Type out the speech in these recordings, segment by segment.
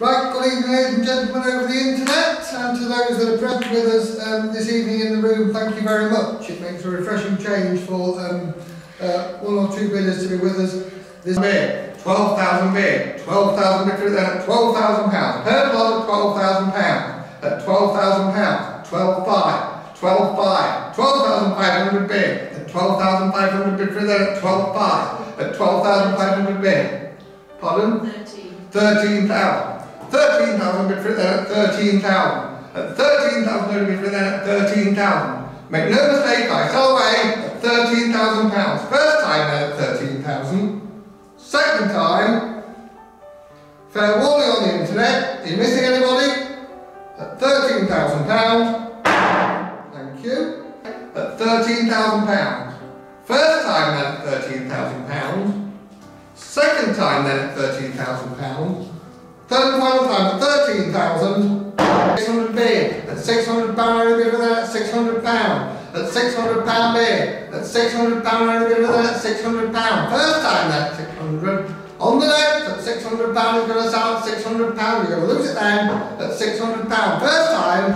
Right, good evening ladies and gentlemen over the internet, and to those that are present with us this evening in the room, thank you very much. It makes a refreshing change for one or two bidders to be with us. This beer, 12,000 beer, 12,000 litre at £12,000, per lot at £12,000, at £12,000, 12,500, 12,500, 12,500 beer, at 12,500 litre there at 12,500, at 12,500 beer. Pardon? 13,000. 13,000 bid for it then at 13,000. At 13,000 bid for it then at 13,000. Make no mistake, I sell away at £13,000. First time then at 13,000. Second time, fair warning on the internet, are you missing anybody? At £13,000. Thank you. At £13,000. First time then at £13,000. Second time then at £13,000. Third and final time at 13,000, 600 bid, at £600 only bid for that, at £600, at £600 bid, at £600 only bid for that, at £600, first time that, 600, on the left, at £600 is going to sell at £600, you're going to lose it then, at £600, first time,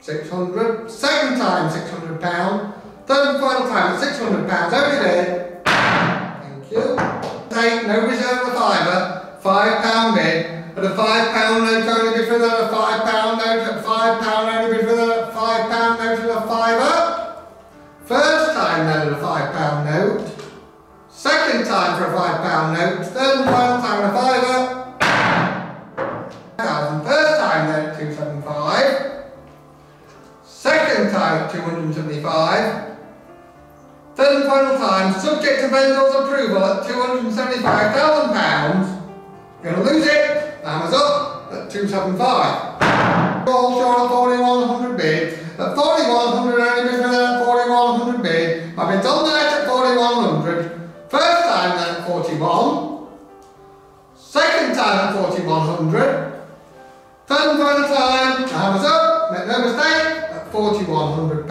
600, second time, £600, third and final time at £600, only bid, thank you, take no reserve of £5. £5 bid, at a £5 note only bid for that, a £5 note, at £5 only bid for that, a £5 note and a fiver. First time then at a £5 note, second time for a £5 note, third and final time at a fiver. First time then at 275, second time at 275, third and final time subject to vendor's approval at £275,000. You're going to lose it, hammers up at 275. All short at 4100 bid, at 4100 only bid for that, at 4100 bid. My bid's on the net at 4100. First time then at 41, second time at 4100, third and final time, hammers up, make no mistake, at £4100.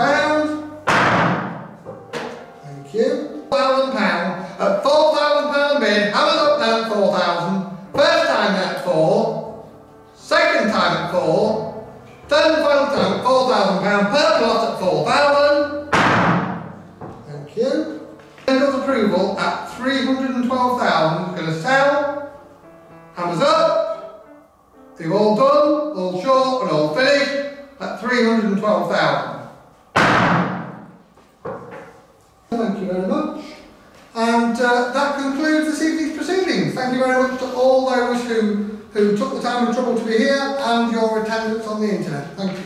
Thank you. £4,000 at £4,000 bid, hammers up then 4,000. First time at 4, second time at 4, third and final time at £4,000, per plot at 4,000. Thank you. Vendor's approval at 312,000, going to sell, hammers up, they've all done, all short and all finished at 312,000. Thank you very much. And that concludes this evening's proceedings. Thank you very much to all those who took the time and trouble to be here and your attendance on the internet. Thank you.